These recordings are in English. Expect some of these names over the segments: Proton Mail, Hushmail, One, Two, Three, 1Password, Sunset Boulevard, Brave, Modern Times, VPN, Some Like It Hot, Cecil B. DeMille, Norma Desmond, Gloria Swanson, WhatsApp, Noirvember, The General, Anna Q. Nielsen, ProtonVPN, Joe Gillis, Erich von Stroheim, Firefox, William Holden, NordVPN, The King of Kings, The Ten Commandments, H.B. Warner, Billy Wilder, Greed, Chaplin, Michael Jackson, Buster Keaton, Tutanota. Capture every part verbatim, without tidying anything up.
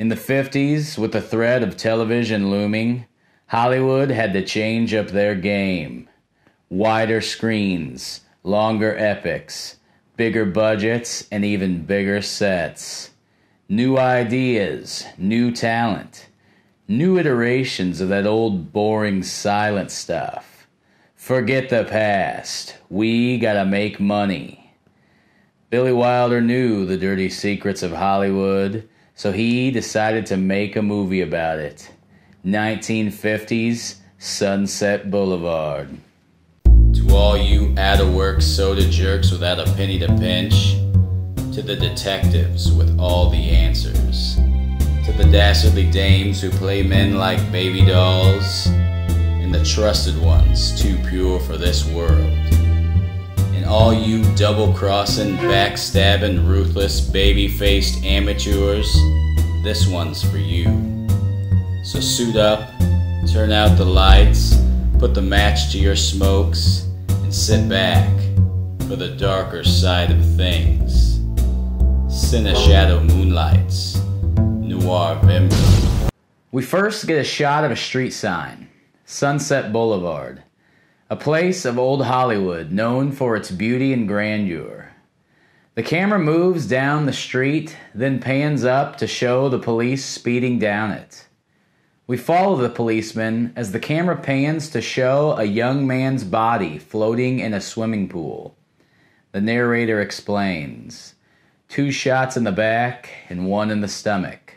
In the fifties, with the threat of television looming, Hollywood had to change up their game. Wider screens, longer epics, bigger budgets, and even bigger sets. New ideas, new talent, new iterations of that old boring silent stuff. Forget the past. We gotta make money. Billy Wilder knew the dirty secrets of Hollywood, so he decided to make a movie about it. nineteen fifties Sunset Boulevard. To all you out-of-work soda jerks without a penny to pinch, to the detectives with all the answers, to the dastardly dames who play men like baby dolls, and the trusted ones too pure for this world, and all you double-crossing, backstabbing, ruthless, baby-faced amateurs, this one's for you. So suit up, turn out the lights, put the match to your smokes, and sit back for the darker side of things. CineShadow Moonlight's Noirvember. We first get a shot of a street sign, Sunset Boulevard, a place of old Hollywood known for its beauty and grandeur. The camera moves down the street, then pans up to show the police speeding down it. We follow the policeman as the camera pans to show a young man's body floating in a swimming pool. The narrator explains. Two shots in the back and one in the stomach.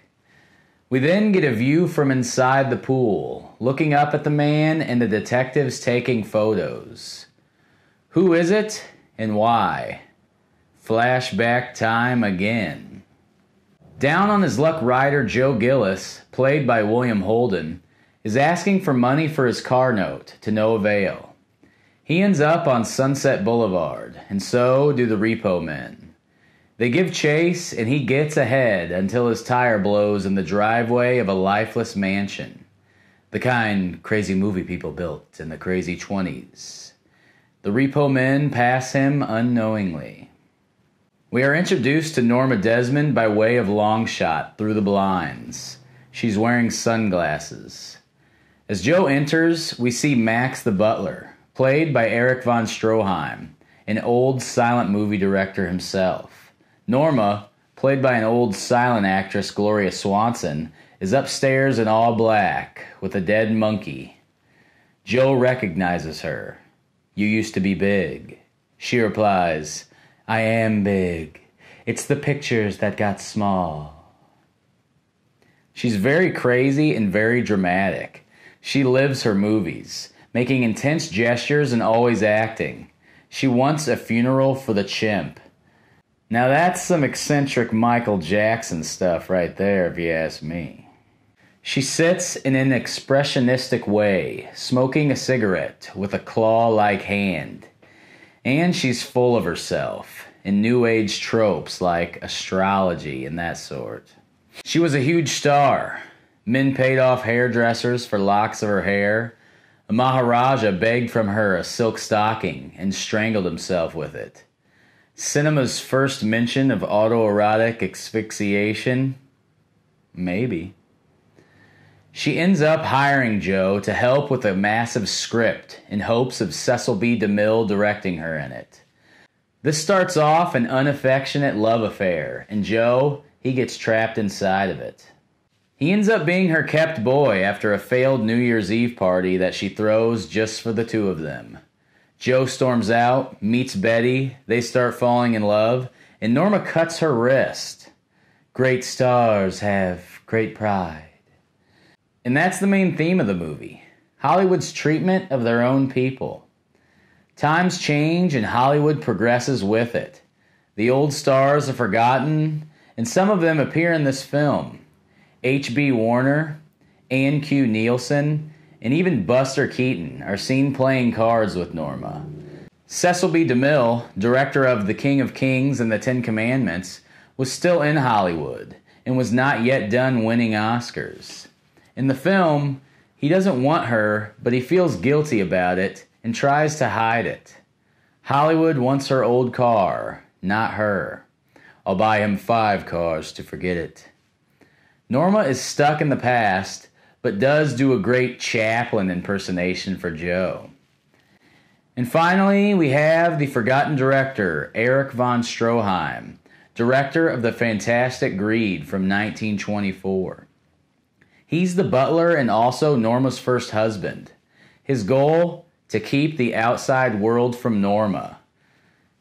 We then get a view from inside the pool, looking up at the man and the detectives taking photos. Who is it and why? Flashback time again. Down on his luck, rider Joe Gillis, played by William Holden, is asking for money for his car note, to no avail. He ends up on Sunset Boulevard, and so do the repo men. They give chase, and he gets ahead until his tire blows in the driveway of a lifeless mansion, the kind crazy movie people built in the crazy twenties. The repo men pass him unknowingly. We are introduced to Norma Desmond by way of long shot through the blinds. She's wearing sunglasses. As Joe enters, we see Max the butler, played by Erich von Stroheim, an old silent movie director himself. Norma, played by an old silent actress Gloria Swanson, is upstairs in all black with a dead monkey. Joe recognizes her. "You used to be big." She replies, "I am big. It's the pictures that got small." She's very crazy and very dramatic. She lives her movies, making intense gestures and always acting. She wants a funeral for the chimp. Now that's some eccentric Michael Jackson stuff right there, if you ask me. She sits in an expressionistic way, smoking a cigarette with a claw-like hand. And she's full of herself, in New Age tropes like astrology and that sort. She was a huge star. Men paid off hairdressers for locks of her hair. A Maharaja begged from her a silk stocking and strangled himself with it. Cinema's first mention of autoerotic asphyxiation? Maybe. She ends up hiring Joe to help with a massive script in hopes of Cecil B. DeMille directing her in it. This starts off an unaffectionate love affair, and Joe, he gets trapped inside of it. He ends up being her kept boy after a failed New Year's Eve party that she throws just for the two of them. Joe storms out, meets Betty, they start falling in love, and Norma cuts her wrist. Great stars have great pride. And that's the main theme of the movie, Hollywood's treatment of their own people. Times change and Hollywood progresses with it. The old stars are forgotten, and some of them appear in this film. H B Warner, Anna Q. Nielsen, and even Buster Keaton are seen playing cards with Norma. Cecil B. DeMille, director of The King of Kings and The Ten Commandments, was still in Hollywood and was not yet done winning Oscars. In the film, he doesn't want her, but he feels guilty about it and tries to hide it. Hollywood wants her old car, not her. I'll buy him five cars to forget it. Norma is stuck in the past, but does do a great Chaplin impersonation for Joe. And finally, we have the forgotten director, Erich von Stroheim, director of the fantastic Greed from nineteen twenty-four. He's the butler and also Norma's first husband. His goal? To keep the outside world from Norma.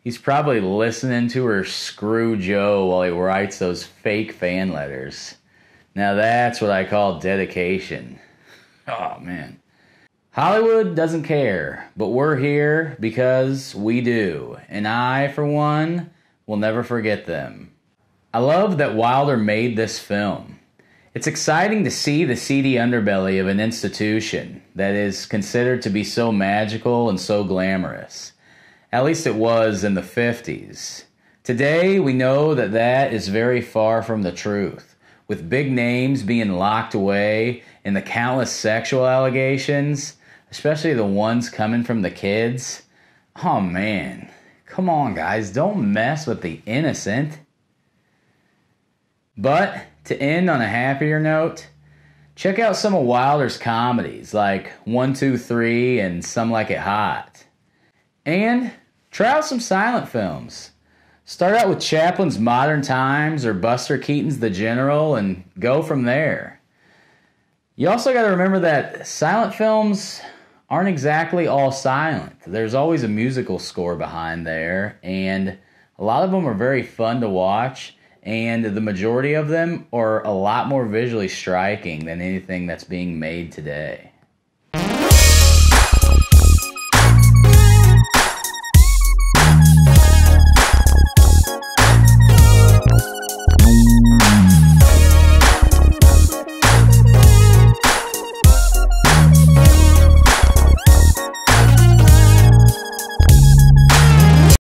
He's probably listening to her screw Joe while he writes those fake fan letters. Now that's what I call dedication. Oh, man. Hollywood doesn't care, but we're here because we do. And I, for one, will never forget them. I love that Wilder made this film. It's exciting to see the seedy underbelly of an institution that is considered to be so magical and so glamorous. At least it was in the fifties. Today, we know that that is very far from the truth, with big names being locked away and the countless sexual allegations, especially the ones coming from the kids. Oh, man. Come on, guys. Don't mess with the innocent. But to end on a happier note, check out some of Wilder's comedies like One, Two, Three and Some Like It Hot. And try out some silent films. Start out with Chaplin's Modern Times or Buster Keaton's The General and go from there. You also got to remember that silent films aren't exactly all silent. There's always a musical score behind there, and a lot of them are very fun to watch. And the majority of them are a lot more visually striking than anything that's being made today.